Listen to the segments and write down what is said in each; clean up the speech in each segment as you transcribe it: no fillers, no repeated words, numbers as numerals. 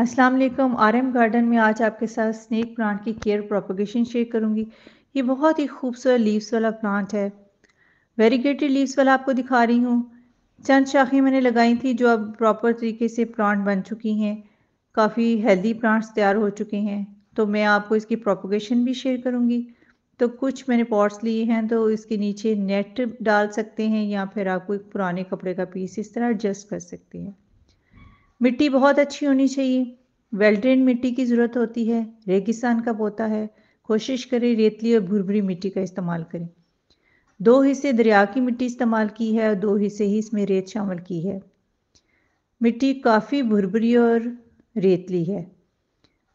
अस्सलाम वालेकुम। RM garden में आज आपके साथ स्नेक प्लांट की केयर प्रोपोगेशन शेयर करूंगी। ये बहुत ही खूबसूरत लीव्स वाला प्लांट है, वेरीगेटेड लीव्स वाला आपको दिखा रही हूँ। चंद शाखें मैंने लगाई थी जो अब प्रॉपर तरीके से प्लांट बन चुकी हैं, काफ़ी हेल्दी प्लांट्स तैयार हो चुके हैं। तो मैं आपको इसकी प्रोपोगेशन भी शेयर करूँगी। तो कुछ मैंने पॉट्स लिए हैं, तो इसके नीचे नेट डाल सकते हैं या फिर आपको एक पुराने कपड़े का पीस इस तरह एडजस्ट कर सकते हैं। मिट्टी बहुत अच्छी होनी चाहिए, वेल ड्रेन मिट्टी की ज़रूरत होती है, रेगिस्तान का पौधा है, कोशिश करें रेतली और भुरभुरी मिट्टी का इस्तेमाल करें। 2 हिस्से दरिया की मिट्टी इस्तेमाल की है और 2 हिस्से ही इसमें रेत शामिल की है। मिट्टी काफ़ी भुरभुरी और रेतली है।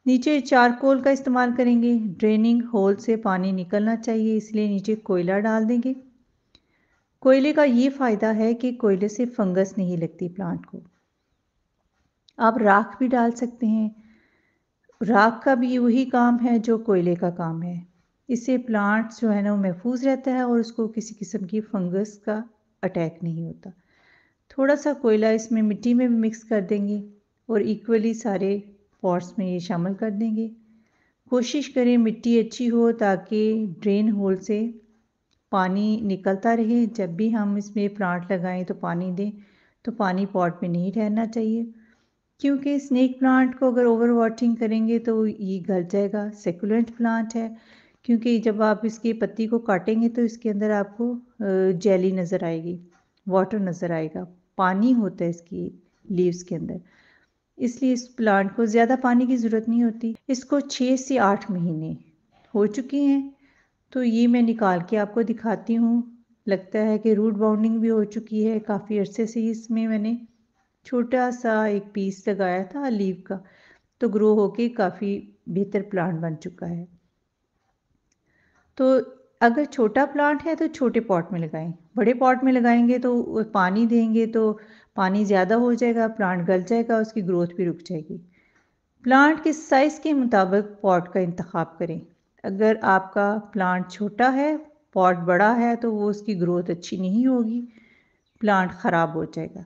नीचे चारकोल का इस्तेमाल करेंगे, ड्रेनिंग होल से पानी निकलना चाहिए, इसलिए नीचे कोयला डाल देंगे। कोयले का ये फ़ायदा है कि कोयले से फंगस नहीं लगती प्लांट को। आप राख भी डाल सकते हैं, राख का भी वही काम है जो कोयले का काम है। इससे प्लांट जो है ना वो महफूज रहता है और उसको किसी किस्म की फंगस का अटैक नहीं होता। थोड़ा सा कोयला इसमें मिट्टी में भी मिक्स कर देंगे और इक्वली सारे पॉट्स में ये शामिल कर देंगे। कोशिश करें मिट्टी अच्छी हो ताकि ड्रेन होल से पानी निकलता रहे। जब भी हम इसमें प्लांट लगाएं तो पानी दें, तो पानी पॉट में नहीं रहना चाहिए, क्योंकि स्नेक प्लांट को अगर ओवर वाटरिंग करेंगे तो ये गल जाएगा। सेकुलेंट प्लांट है, क्योंकि जब आप इसकी पत्ती को काटेंगे तो इसके अंदर आपको जेली नज़र आएगी, वाटर नज़र आएगा, पानी होता है इसकी लीव्स के अंदर। इसलिए इस प्लांट को ज़्यादा पानी की ज़रूरत नहीं होती। इसको 6 से 8 महीने हो चुके हैं, तो ये मैं निकाल के आपको दिखाती हूँ। लगता है कि रूट बाउंडिंग भी हो चुकी है। काफ़ी अरसे से ही इसमें मैंने छोटा सा एक पीस लगाया था लीव का, तो ग्रो होके काफ़ी बेहतर प्लांट बन चुका है। तो अगर छोटा प्लांट है तो छोटे पॉट में लगाएं, बड़े पॉट में लगाएंगे तो पानी देंगे तो पानी ज़्यादा हो जाएगा, प्लांट गल जाएगा, उसकी ग्रोथ भी रुक जाएगी। प्लांट के साइज़ के मुताबिक पॉट का इंतखाब करें। अगर आपका प्लांट छोटा है, पॉट बड़ा है, तो वो उसकी ग्रोथ अच्छी नहीं होगी, प्लांट ख़राब हो जाएगा।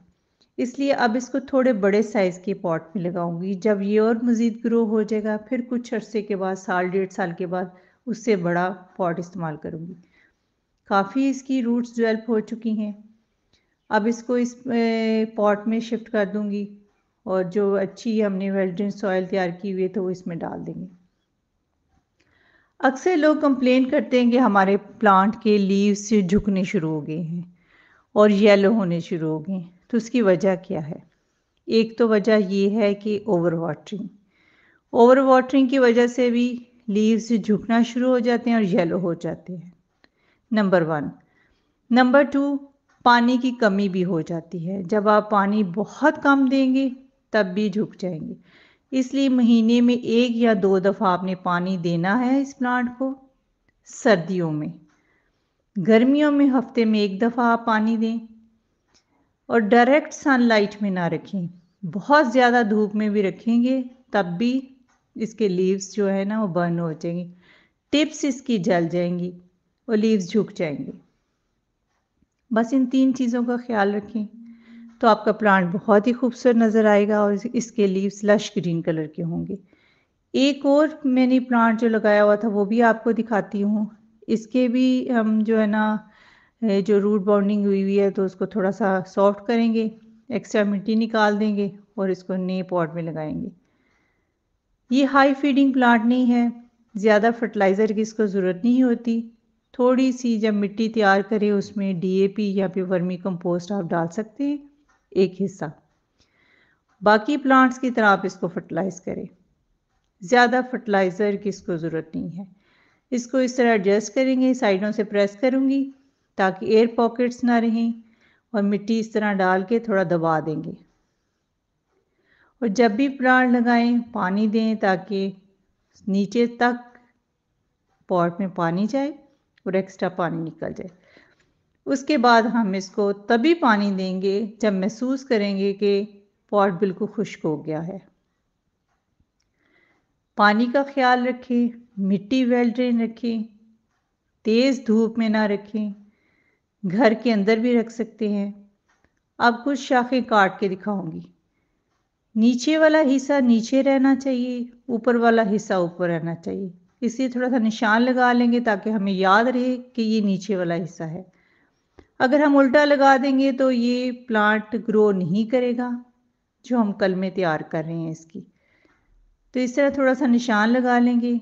इसलिए अब इसको थोड़े बड़े साइज़ के पॉट में लगाऊंगी। जब ये और मज़ीद ग्रो हो जाएगा, फिर कुछ अरसे के बाद, साल 1.5 साल के बाद, उससे बड़ा पॉट इस्तेमाल करूंगी। काफ़ी इसकी रूट्स डेवलप हो चुकी हैं। अब इसको इस पॉट में शिफ्ट कर दूंगी और जो अच्छी हमने वेल ड्रेन सॉइल तैयार की हुई है तो वो इसमें डाल देंगे। अक्सर लोग कंप्लेन करते हैं कि हमारे प्लांट के लीव्स से झुकने शुरू हो गए हैं और येलो होने शुरू हो गए हैं, तो उसकी वजह क्या है? एक तो वजह ये है कि ओवर वाटरिंग की वजह से भी लीव्स झुकना शुरू हो जाते हैं और येलो हो जाते हैं, नंबर 1। नंबर 2, पानी की कमी भी हो जाती है। जब आप पानी बहुत कम देंगे तब भी झुक जाएंगे, इसलिए महीने में 1 या 2 दफ़ा आपने पानी देना है इस प्लांट को। सर्दियों में, गर्मियों में हफ्ते में 1 दफ़ा आप पानी दें और डायरेक्ट सनलाइट में ना रखें। बहुत ज़्यादा धूप में भी रखेंगे तब भी इसके लीव्स जो है ना वो बर्न हो जाएंगी, टिप्स इसकी जल जाएंगी और लीव्स झुक जाएंगे। बस इन 3 चीज़ों का ख्याल रखें तो आपका प्लांट बहुत ही खूबसूरत नज़र आएगा और इसके लीव्स लश ग्रीन कलर के होंगे। एक और मैंने प्लांट जो लगाया हुआ था वो भी आपको दिखाती हूँ। इसके भी हम जो है ना जो रूट बाउंडिंग हुई है तो उसको थोड़ा सा सॉफ्ट करेंगे, एक्स्ट्रा मिट्टी निकाल देंगे और इसको नए पॉट में लगाएंगे। ये हाई फीडिंग प्लांट नहीं है, ज़्यादा फर्टिलाइज़र की इसको ज़रूरत नहीं होती। थोड़ी सी जब मिट्टी तैयार करें उसमें DAP या फिर वर्मी कंपोस्ट आप डाल सकते हैं, 1 हिस्सा। बाकी प्लांट्स की तरह आप इसको फर्टिलाइज़ करें, ज़्यादा फर्टिलाइज़र की इसको ज़रूरत नहीं है। इसको इस तरह एडजस्ट करेंगे, साइडों से प्रेस करूँगी ताकि एयर पॉकेट्स ना रहें, और मिट्टी इस तरह डाल के थोड़ा दबा देंगे। और जब भी प्लांट लगाएं पानी दें ताकि नीचे तक पॉट में पानी जाए और एक्स्ट्रा पानी निकल जाए। उसके बाद हम इसको तभी पानी देंगे जब महसूस करेंगे कि पॉट बिल्कुल खुश्क हो गया है। पानी का ख्याल रखें, मिट्टी वेल ड्रेन रखें, तेज़ धूप में ना रखें, घर के अंदर भी रख सकते हैं। अब कुछ शाखें काट के दिखाऊंगी। नीचे वाला हिस्सा नीचे रहना चाहिए, ऊपर वाला हिस्सा ऊपर रहना चाहिए। इसलिए थोड़ा सा निशान लगा लेंगे ताकि हमें याद रहे कि ये नीचे वाला हिस्सा है। अगर हम उल्टा लगा देंगे तो ये प्लांट ग्रो नहीं करेगा जो हम कलमे तैयार कर रहे हैं इसकी। तो इस तरह थोड़ा सा निशान लगा लेंगे,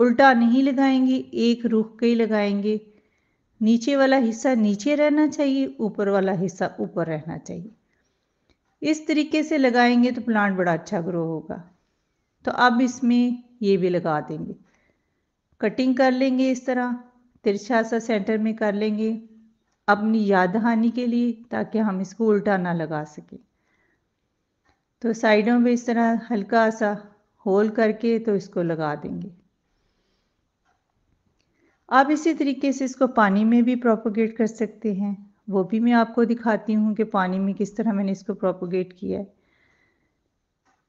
उल्टा नहीं लगाएंगे, एक रुख के ही लगाएंगे। नीचे वाला हिस्सा नीचे रहना चाहिए, ऊपर वाला हिस्सा ऊपर रहना चाहिए। इस तरीके से लगाएंगे तो प्लांट बड़ा अच्छा ग्रो होगा। तो अब इसमें ये भी लगा देंगे, कटिंग कर लेंगे इस तरह तिरछा सा सेंटर में कर लेंगे अपनी याद दहानी के लिए ताकि हम इसको उल्टा ना लगा सकें। तो साइडों पे इस तरह हल्का सा होल करके तो इसको लगा देंगे। आप इसी तरीके से इसको पानी में भी प्रोपोगेट कर सकते हैं, वो भी मैं आपको दिखाती हूँ कि पानी में किस तरह मैंने इसको प्रोपोगेट किया है।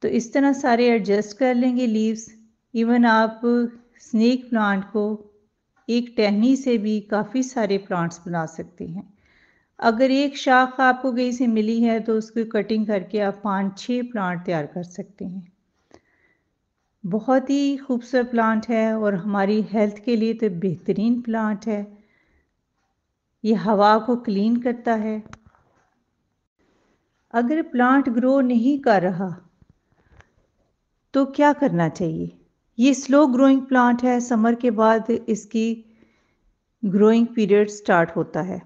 तो इस तरह सारे एडजस्ट कर लेंगे लीव्स। इवन आप स्नेक प्लांट को एक टहनी से भी काफ़ी सारे प्लांट्स बना सकते हैं। अगर एक शाख आपको कहीं से मिली है तो उसकी कटिंग करके आप 5-6 प्लांट तैयार कर सकते हैं। बहुत ही खूबसूरत प्लांट है और हमारी हेल्थ के लिए तो बेहतरीन प्लांट है। ये हवा को क्लीन करता है। अगर प्लांट ग्रो नहीं कर रहा तो क्या करना चाहिए? ये स्लो ग्रोइंग प्लांट है, समर के बाद इसकी ग्रोइंग पीरियड स्टार्ट होता है।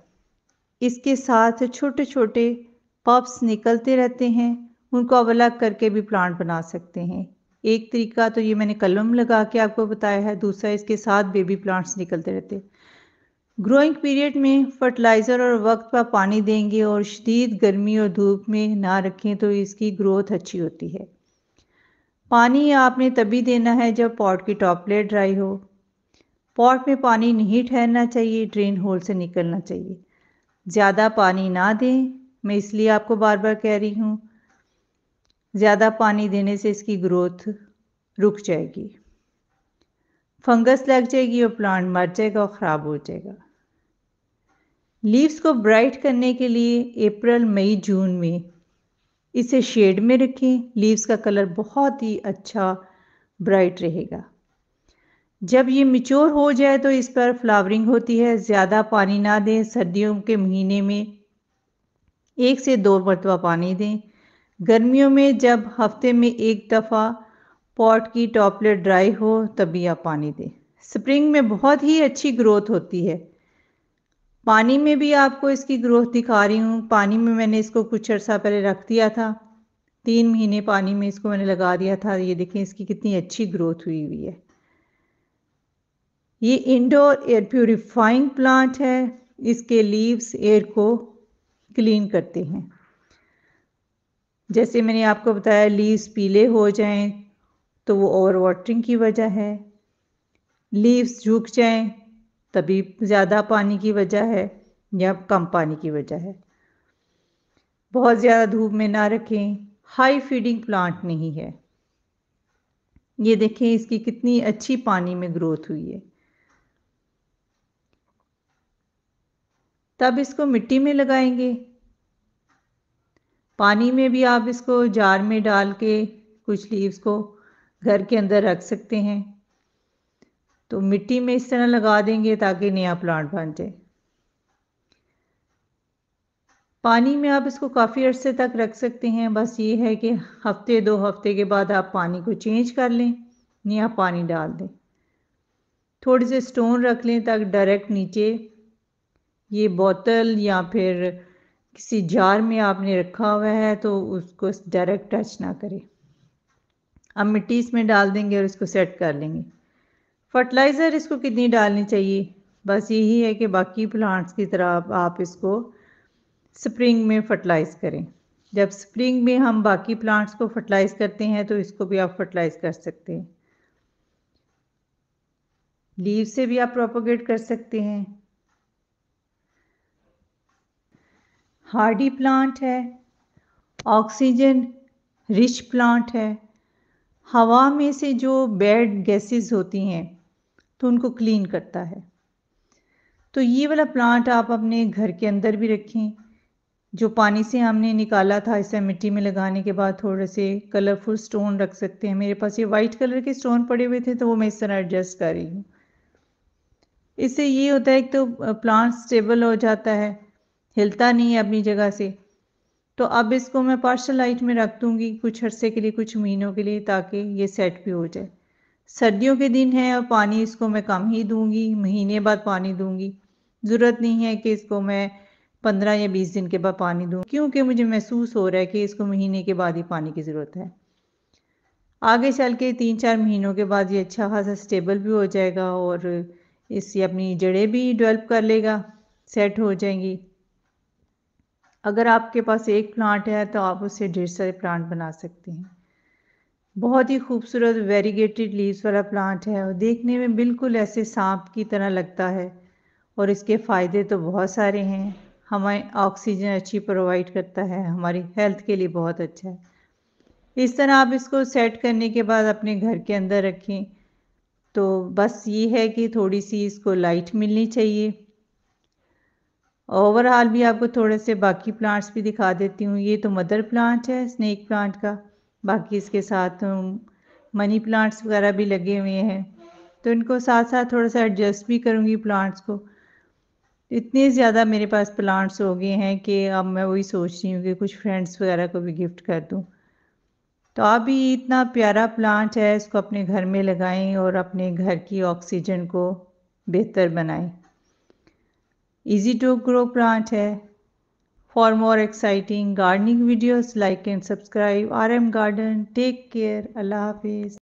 इसके साथ छोटे छोटे पॉप्स निकलते रहते हैं, उनको अलग करके भी प्लांट बना सकते हैं। एक तरीका तो ये मैंने कलम लगा के आपको बताया है, दूसरा इसके साथ बेबी प्लांट्स निकलते रहते हैं। ग्रोइंग पीरियड में फर्टिलाइज़र और वक्त पर पानी देंगे और शदीद गर्मी और धूप में ना रखें तो इसकी ग्रोथ अच्छी होती है। पानी आपने तभी देना है जब पॉट की टॉप प्लेट ड्राई हो। पॉट में पानी नहीं ठहरना चाहिए, ड्रेन होल से निकलना चाहिए। ज़्यादा पानी ना दें, मैं इसलिए आपको बार बार कह रही हूँ, ज़्यादा पानी देने से इसकी ग्रोथ रुक जाएगी, फंगस लग जाएगी और प्लांट मर जाएगा और ख़राब हो जाएगा। लीव्स को ब्राइट करने के लिए अप्रैल मई जून में इसे शेड में रखें। लीव्स का कलर बहुत ही अच्छा ब्राइट रहेगा। जब ये मैच्योर हो जाए तो इस पर फ्लावरिंग होती है। ज़्यादा पानी ना दें, सर्दियों के महीने में 1 से 2 मरतबा पानी दें। गर्मियों में जब हफ्ते में 1 दफ़ा पॉट की टॉपलेट ड्राई हो तभी आप पानी दें। स्प्रिंग में बहुत ही अच्छी ग्रोथ होती है। पानी में भी आपको इसकी ग्रोथ दिखा रही हूँ। पानी में मैंने इसको कुछ अर्सा पहले रख दिया था, 3 महीने पानी में इसको मैंने लगा दिया था। ये देखें इसकी कितनी अच्छी ग्रोथ हुई हुई है। ये इंडोर एयर प्योरीफाइंग प्लांट है। इसके लीव्स एयर को क्लीन करते हैं। जैसे मैंने आपको बताया, लीव्स पीले हो जाएं तो वो ओवर वाटरिंग की वजह है। लीव्स झुक जाएं तभी ज़्यादा पानी की वजह है या कम पानी की वजह है। बहुत ज़्यादा धूप में ना रखें। हाई फीडिंग प्लांट नहीं है। ये देखें इसकी कितनी अच्छी पानी में ग्रोथ हुई है। तब इसको मिट्टी में लगाएंगे। पानी में भी आप इसको जार में डाल के कुछ लीव्स को घर के अंदर रख सकते हैं। तो मिट्टी में इस तरह लगा देंगे ताकि नया प्लांट बन जाए। पानी में आप इसको काफ़ी अर्से तक रख सकते हैं। बस ये है कि 1-2 हफ्ते के बाद आप पानी को चेंज कर लें, नया पानी डाल दें। थोड़े से स्टोन रख लें ताकि डायरेक्ट नीचे ये बोतल या फिर किसी जार में आपने रखा हुआ है तो उसको डायरेक्ट टच ना करें। अब मिट्टी इसमें डाल देंगे और इसको सेट कर लेंगे। फर्टिलाइज़र इसको कितनी डालनी चाहिए? बस यही है कि बाकी प्लांट्स की तरह आप इसको स्प्रिंग में फर्टिलाइज़ करें। जब स्प्रिंग में हम बाकी प्लांट्स को फर्टिलाइज़ करते हैं तो इसको भी आप फर्टिलाइज़ कर सकते हैं। लीव से भी आप प्रोपोगेट कर सकते हैं। हार्डी प्लांट है, ऑक्सीजन रिच प्लांट है। हवा में से जो बैड गैसेस होती हैं तो उनको क्लीन करता है। तो ये वाला प्लांट आप अपने घर के अंदर भी रखें। जो पानी से हमने निकाला था इसे मिट्टी में लगाने के बाद थोड़े से कलरफुल स्टोन रख सकते हैं। मेरे पास ये वाइट कलर के स्टोन पड़े हुए थे तो वो मैं इस तरह एडजस्ट कर रही हूँ। इससे ये होता है एक तो प्लांट स्टेबल हो जाता है, हिलता नहीं है अपनी जगह से। तो अब इसको मैं पार्शल लाइट में रख दूँगी कुछ अरसे के लिए, कुछ महीनों के लिए, ताकि ये सेट भी हो जाए। सर्दियों के दिन है और पानी इसको मैं कम ही दूँगी, महीने बाद पानी दूँगी। ज़रूरत नहीं है कि इसको मैं 15 या 20 दिन के बाद पानी दूँ, क्योंकि मुझे महसूस हो रहा है कि इसको महीने के बाद ही पानी की ज़रूरत है। आगे चल के 3-4 महीनों के बाद ये अच्छा खासा स्टेबल भी हो जाएगा और इससे अपनी जड़ें भी डेवलप कर लेगा, सेट हो जाएंगी। अगर आपके पास एक प्लांट है तो आप उससे ढेर सारे प्लांट बना सकते हैं। बहुत ही खूबसूरत वेरीगेटेड लीव्स वाला प्लांट है और देखने में बिल्कुल ऐसे सांप की तरह लगता है। और इसके फ़ायदे तो बहुत सारे हैं, हमें ऑक्सीजन अच्छी प्रोवाइड करता है, हमारी हेल्थ के लिए बहुत अच्छा है। इस तरह आप इसको सेट करने के बाद अपने घर के अंदर रखें। तो बस ये है कि थोड़ी सी इसको लाइट मिलनी चाहिए। ओवरऑल भी आपको थोड़े से बाकी प्लांट्स भी दिखा देती हूँ। ये तो मदर प्लांट है स्नेक प्लांट का, बाकी इसके साथ मनी प्लांट्स वगैरह भी लगे हुए हैं। तो इनको साथ साथ थोड़ा सा एडजस्ट भी करूँगी प्लांट्स को। इतने ज़्यादा मेरे पास प्लांट्स हो गए हैं कि अब मैं वही सोच रही हूँ कि कुछ फ्रेंड्स वगैरह को भी गिफ्ट कर दूँ। तो आप भी इतना प्यारा प्लांट है, इसको अपने घर में लगाएं और अपने घर की ऑक्सीजन को बेहतर बनाएं। इजी टू ग्रो प्लांट है। For more exciting gardening videos like and subscribe RM garden. Take care, अल्लाह हाफिज़।